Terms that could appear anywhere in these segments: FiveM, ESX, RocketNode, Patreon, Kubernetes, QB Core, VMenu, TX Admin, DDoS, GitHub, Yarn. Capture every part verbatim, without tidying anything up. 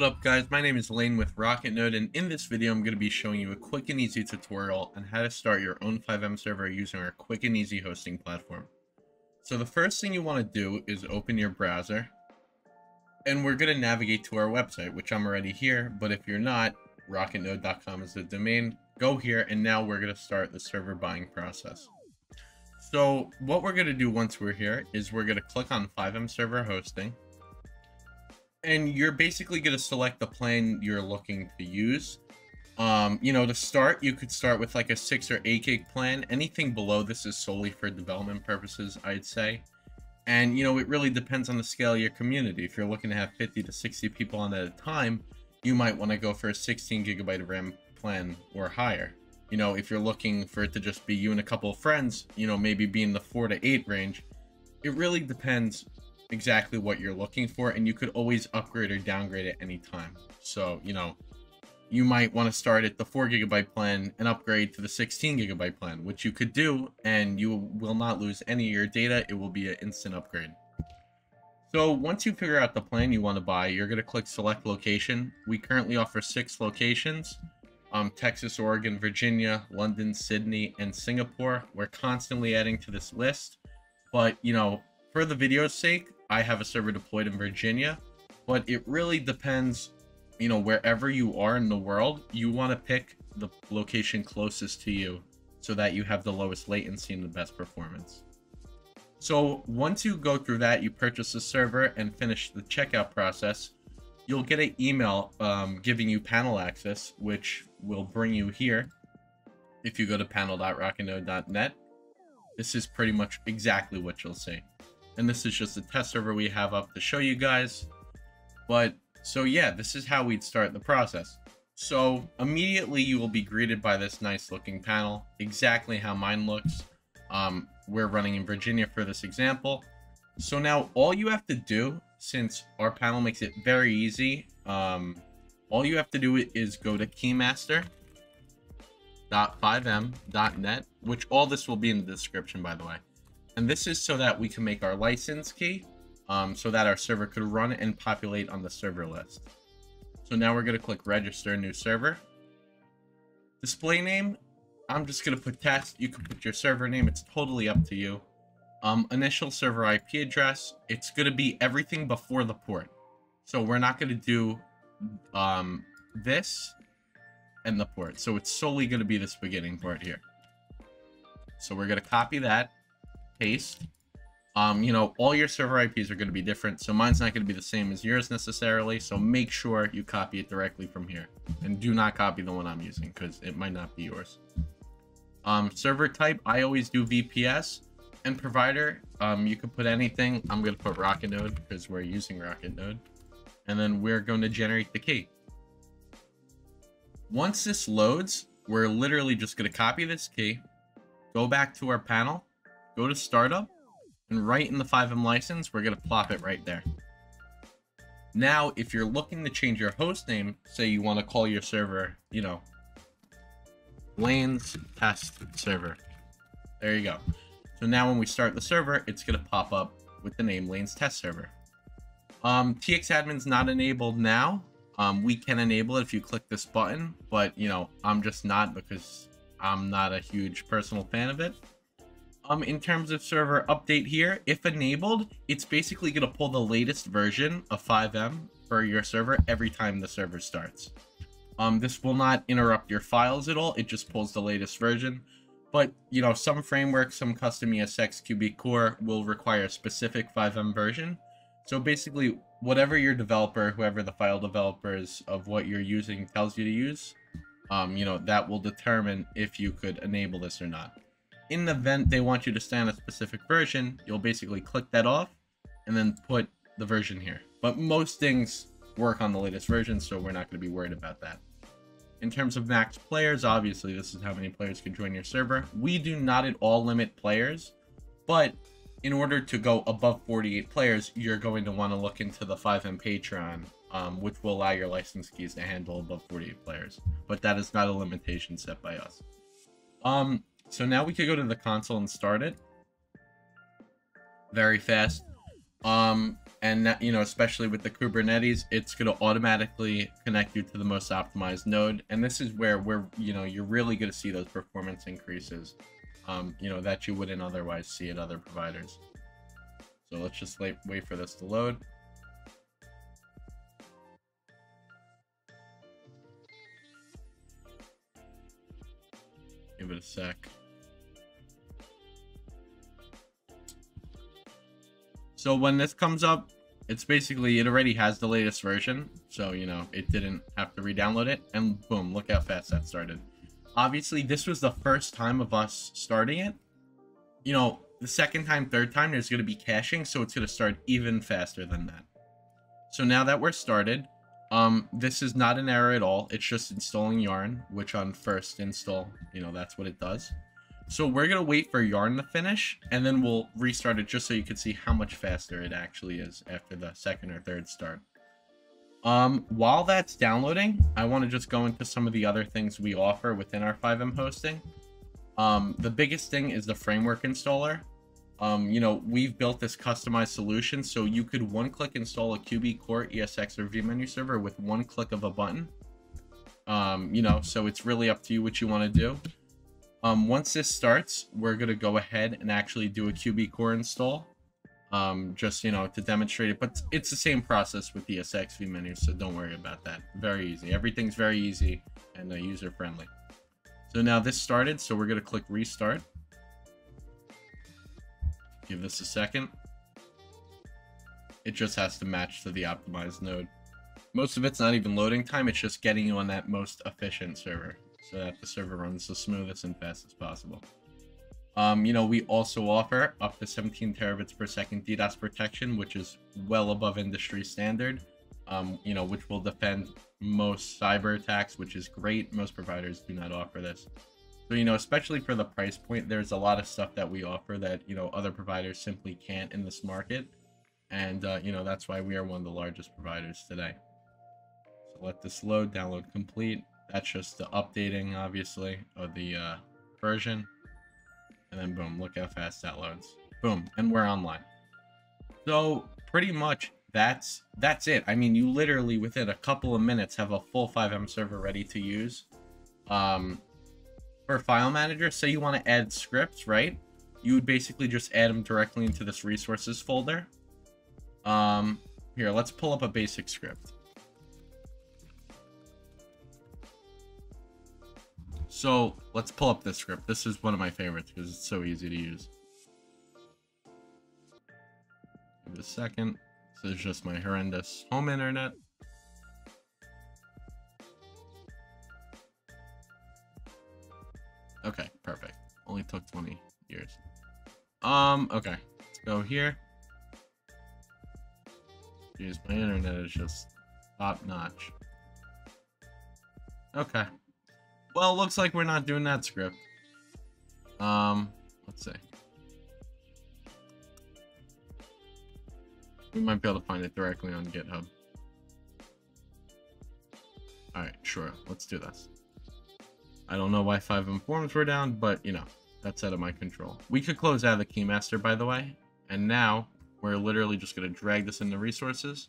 What up guys, my name is Lane with RocketNode, and in this video I'm going to be showing you a quick and easy tutorial on how to start your own FiveM server using our quick and easy hosting platform. So the first thing you want to do is open your browser, and we're going to navigate to our website, which I'm already here, but if you're not, rocket node dot com is the domain. Go here, and now we're going to start the server buying process. So what we're going to do once we're here is we're going to click on FiveM server hosting. And you're basically going to select the plan you're looking to use. Um, you know, to start, you could start with like a six or eight gig plan. Anything below this is solely for development purposes, I'd say. And, you know, it really depends on the scale of your community. If you're looking to have fifty to sixty people on at a time, you might want to go for a sixteen gigabyte of RAM plan or higher. You know, if you're looking for it to just be you and a couple of friends, you know, maybe be in the four to eight range. It really depends exactly what you're looking for, and you could always upgrade or downgrade at any time. So, you know, you might want to start at the four gigabyte plan and upgrade to the sixteen gigabyte plan, which you could do, and you will not lose any of your data. It will be an instant upgrade. So once you figure out the plan you want to buy, you're going to click select location. We currently offer six locations, um, Texas, Oregon, Virginia, London, Sydney, and Singapore. We're constantly adding to this list, but you know, for the video's sake, I have a server deployed in Virginia, but it really depends, you know, wherever you are in the world, you want to pick the location closest to you so that you have the lowest latency and the best performance. So once you go through that, you purchase the server and finish the checkout process, you'll get an email um, giving you panel access, which will bring you here. If you go to panel dot rocket node dot net, this is pretty much exactly what you'll see. And this is just a test server we have up to show you guys. But so yeah, this is how we'd start the process. So immediately you will be greeted by this nice looking panel, exactly how mine looks. Um, we're running in Virginia for this example. So now all you have to do, since our panel makes it very easy, um, all you have to do is go to keymaster dot five M dot net, which all this will be in the description, by the way. And this is so that we can make our license key um, so that our server could run and populate on the server list. So now we're going to click register new server. Display name, I'm just going to put test. You can put your server name. It's totally up to you. Um, initial server I P address. It's going to be everything before the port. So we're not going to do um, this and the port. So it's solely going to be this beginning part here. So we're going to copy that. Paste. Um, you know, all your server I Ps are going to be different, so mine's not going to be the same as yours necessarily, so make sure you copy it directly from here, and do not copy the one I'm using, because it might not be yours. Um, server type, I always do V P S, and provider, um, you can put anything. I'm going to put RocketNode, because we're using RocketNode, and then we're going to generate the key. Once this loads, we're literally just going to copy this key, go back to our panel, go to startup, and right in the FiveM license, we're going to plop it right there. Now, if you're looking to change your host name, say you want to call your server, you know, Lane's test server. There you go. So now when we start the server, it's going to pop up with the name Lane's test server. Um, T X Admin's not enabled now. Um, we can enable it if you click this button, but you know, I'm just not, because I'm not a huge personal fan of it. Um, in terms of server update here, if enabled, it's basically going to pull the latest version of FiveM for your server every time the server starts. Um, this will not interrupt your files at all. It just pulls the latest version. But, you know, some frameworks, some custom E S X, Q B Core will require a specific FiveM version. So basically, whatever your developer, whoever the file developers of what you're using tells you to use, um, you know, that will determine if you could enable this or not. In the event they want you to stay on a specific version, you'll basically click that off and then put the version here. But most things work on the latest version, so we're not going to be worried about that. In terms of max players, obviously this is how many players can join your server. We do not at all limit players, but in order to go above forty-eight players, you're going to want to look into the FiveM Patreon, um, which will allow your license keys to handle above forty-eight players. But that is not a limitation set by us. Um, So now we could go to the console and start it very fast. Um, And, you know, especially with the Kubernetes, it's going to automatically connect you to the most optimized node. And this is where we're, you know, you're really going to see those performance increases, um, you know, that you wouldn't otherwise see at other providers. So let's just wait for this to load. Give it a sec. So when this comes up, it's basically, it already has the latest version. So, you know, it didn't have to re-download it. And boom, look how fast that started. Obviously, this was the first time of us starting it. You know, the second time, third time, there's going to be caching. So it's going to start even faster than that. So now that we're started, um, this is not an error at all. It's just installing Yarn, which on first install, you know, that's what it does. So we're going to wait for Yarn to finish, and then we'll restart it just so you can see how much faster it actually is after the second or third start. Um, while that's downloading, I want to just go into some of the other things we offer within our FiveM hosting. Um, the biggest thing is the framework installer. Um, you know, we've built this customized solution so you could one-click install a Q B Core, E S X, or VMenu server with one click of a button. Um, you know, so it's really up to you what you want to do. Um, once this starts, we're going to go ahead and actually do a Q B Core install, um, just, you know, to demonstrate it. But it's the same process with E S X VMenu, so don't worry about that. Very easy. Everything's very easy and uh, user-friendly. So now this started, so we're going to click Restart. Give this a second. It just has to match to the optimized node. Most of it's not even loading time. It's just getting you on that most efficient server, so that the server runs the smoothest and fastest possible. Um, you know, we also offer up to seventeen terabits per second DDoS protection, which is well above industry standard, um, you know, which will defend most cyber attacks, which is great. Most providers do not offer this. So, you know, especially for the price point, there's a lot of stuff that we offer that, you know, other providers simply can't in this market. And, uh, you know, that's why we are one of the largest providers today. So let this load, download complete. That's just the updating, obviously, of the uh, version. And then boom, look how fast that loads. Boom, and we're online. So pretty much that's that's it. I mean, you literally within a couple of minutes have a full FiveM server ready to use. Um, for file manager, say you want to add scripts, right? You would basically just add them directly into this resources folder. Um, here, let's pull up a basic script. So let's pull up this script. This is one of my favorites because it's so easy to use. Give it a second. This is just my horrendous home internet. Okay, perfect. Only took twenty years. Um, okay, let's go here. Jeez, my internet is just top notch. Okay. Well, it looks like we're not doing that script. Um, let's see. We might be able to find it directly on GitHub. Alright, sure. Let's do this. I don't know why FiveM forms were down, but, you know, that's out of my control. We could close out of the keymaster, by the way. And now, we're literally just going to drag this into resources.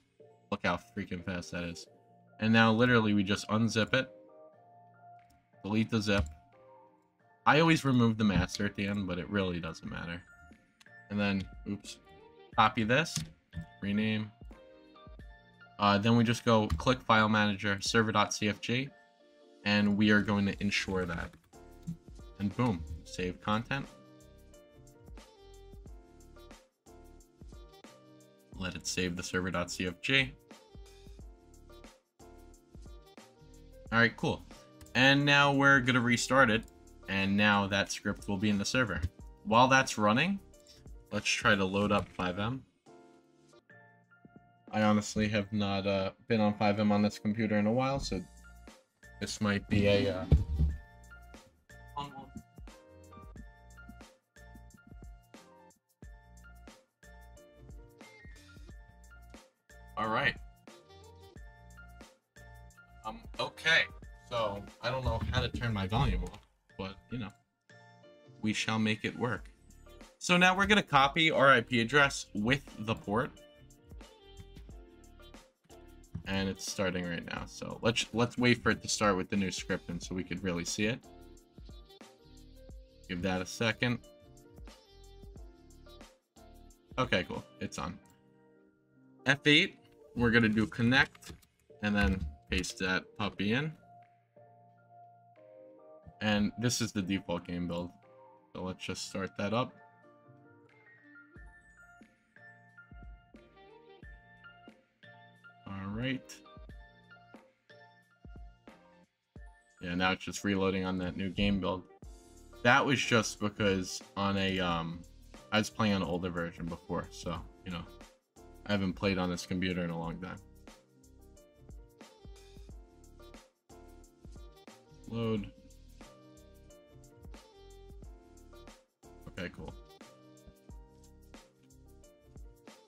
Look how freaking fast that is. And now, literally, we just unzip it. Delete the zip. I always remove the master at the end, but it really doesn't matter. And then, oops, copy this, rename. Uh, then we just go click File Manager, server.cfg, and we are going to ensure that. And boom, save content. Let it save the server.cfg. All right, cool. And now we're going to restart it, and now that script will be in the server. While that's running, let's try to load up FiveM. I honestly have not uh, been on FiveM on this computer in a while, so this might be a... Uh... All right. Um, okay. So, I don't know how to turn my volume off, but, you know, we shall make it work. So now we're going to copy our I P address with the port. and it's starting right now. So let's let's wait for it to start with the new script, and so we could really see it. Give that a second. Okay, cool. It's on. F eight, we're gonna do connect, and then paste that puppy in. And this is the default game build. So let's just start that up. All right. Yeah, now it's just reloading on that new game build. That was just because on a, um, I was playing on an older version before, so, you know, I haven't played on this computer in a long time. Load. Okay, cool.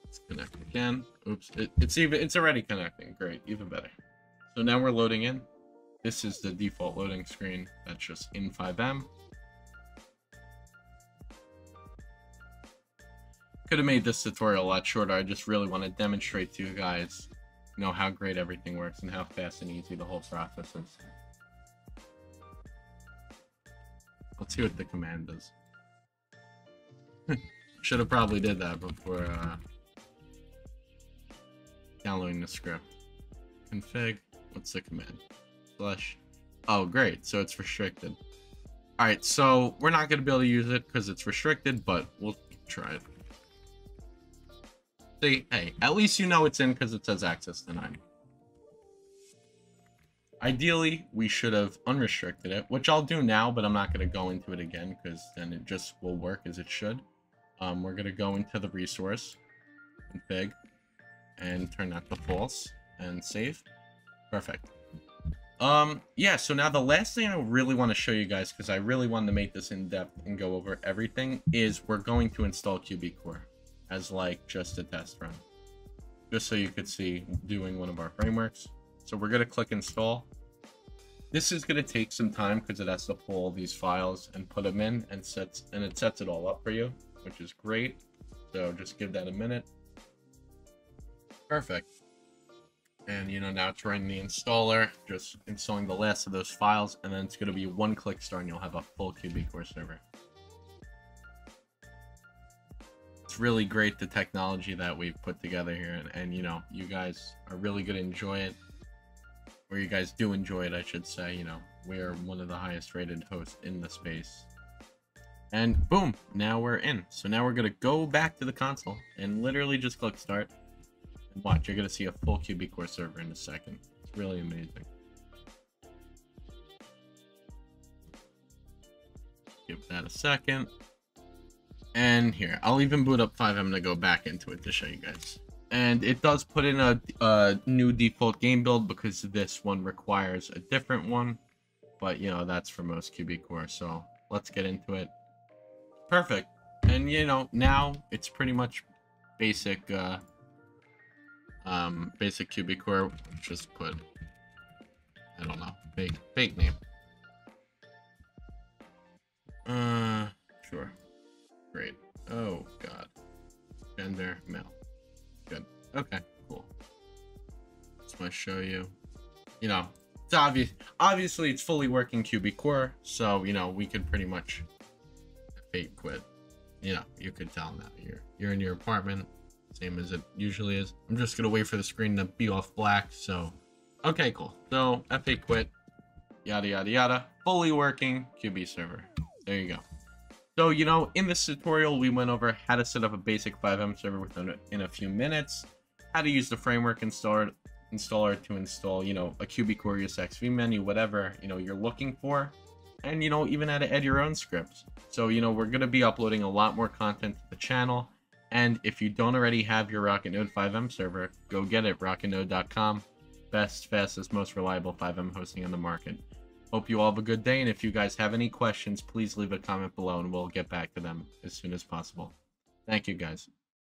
Let's connect again. Oops, it, it's even it's already connecting. Great, even better. So now we're loading in. This is the default loading screen. That's just in FiveM. Could have made this tutorial a lot shorter. I just really want to demonstrate to you guys, you know, how great everything works and how fast and easy the whole process is. Let's see what the command does. Should have probably did that before uh, downloading the script. Config, what's the command? Slash. Oh, great. So it's restricted. All right. So we're not going to be able to use it because it's restricted, but we'll try it. See, hey, at least you know it's in because it says access denied. Ideally, we should have unrestricted it, which I'll do now, but I'm not going to go into it again because then it just will work as it should. Um, we're going to go into the resource config and turn that to false and save. Perfect. Um, yeah, so now the last thing I really want to show you guys, because I really wanted to make this in depth and go over everything, is we're going to install Q B Core as like just a test run, just so you could see doing one of our frameworks. So we're going to click install. This is going to take some time because it has to pull these files and put them in, and sets and it sets it all up for you, which is great. So just give that a minute. Perfect. And you know, now it's running the installer, just installing the last of those files, and then it's going to be one click start and you'll have a full Q B Core server. It's really great, the technology that we've put together here, and, and you know, you guys are really going to enjoy it. Or you guys do enjoy it, I should say. You know, we're one of the highest rated hosts in the space. And boom, now we're in. So now we're going to go back to the console and literally just click start. And watch, you're going to see a full Q B Core server in a second. It's really amazing. Give that a second. And here, I'll even boot up FiveM to go back into it to show you guys. And it does put in a, a new default game build because this one requires a different one. But, you know, that's for most Q B Core. So let's get into it. Perfect. And, you know, now it's pretty much basic uh, um, basic Q B Core. Just put, I don't know, fake, fake name. Uh, sure. Great. Oh, God. Gender, male. Good. Okay, cool. Just want to show you, you know, it's obvious, obviously it's fully working Q B Core. So, you know, we could pretty much fake quit. You know, you could tell now you're, you're in your apartment, same as it usually is. I'm just going to wait for the screen to be off black. So, okay, cool. So F eight quit, yada, yada, yada, fully working Q B server. There you go. So, you know, in this tutorial, we went over how to set up a basic FiveM server within a, in a few minutes, how to use the framework installer, installer to install, you know, a Q B Core, E S X, VMenu, whatever, you know, you're looking for, and, you know, even how to add your own scripts. So, you know, we're going to be uploading a lot more content to the channel. And if you don't already have your RocketNode FiveM server, go get it, rocket node dot com. Best, fastest, most reliable FiveM hosting on the market. Hope you all have a good day, and if you guys have any questions, please leave a comment below and we'll get back to them as soon as possible. Thank you, guys.